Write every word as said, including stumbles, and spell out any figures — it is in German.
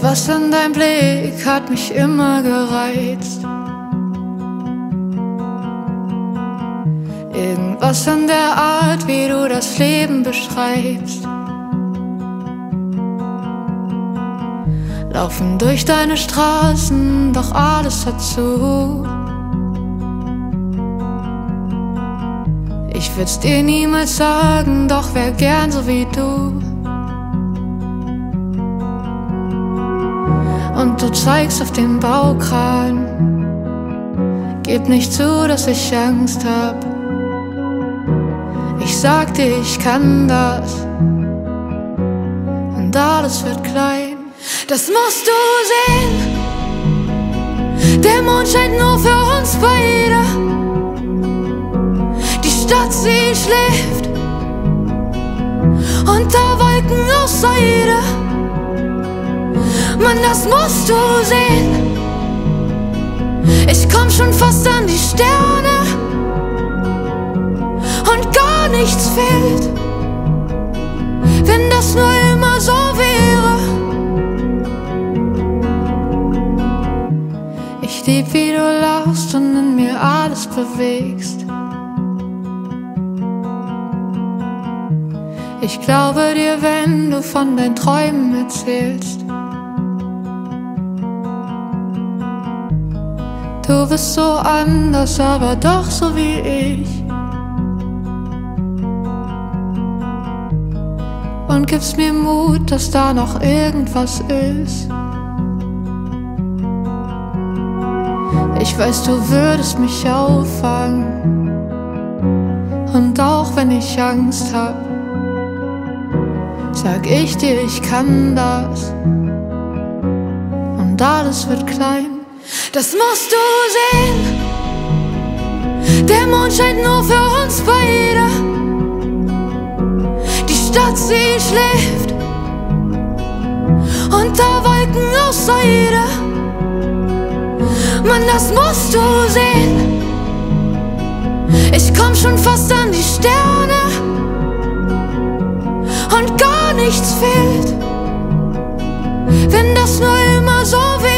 Und was an deinem Blick hat mich immer gereizt. Irgendwas an der Art, wie du das Leben beschreibst. Laufen durch deine Straßen, doch alles hat zu. Ich würd's dir niemals sagen, doch wär gern so wie du. Und du zeigst auf den Baukran. Gib nicht zu, dass ich Angst hab. Ich sag dir, ich kann das. Und alles wird klein. Das musst du sehen. Der Mond scheint nur für uns beide. Die Stadt, sie schläft unter Wolken aus Seide. Mann, das musst du sehen. Ich komm schon fast an die Sterne und gar nichts fehlt. Wenn das nur immer so wäre. Ich lieb, wie du lachst und in mir alles bewegst. Ich glaube dir, wenn du von deinen Träumen erzählst. Du bist so anders, aber doch so wie ich. Und gibst mir Mut, dass da noch irgendwas ist. Ich weiß, du würdest mich auffangen. Und auch wenn ich Angst hab, sag ich dir, ich kann das. Und alles wird klein. Das musst du sehen. Der Mond scheint nur für uns beide. Die Stadt, sie schläft unter Wolken aus Seide. Mann, das musst du sehen. Ich komm schon fast an die Sterne und gar nichts fehlt, wenn das nur immer so wäre.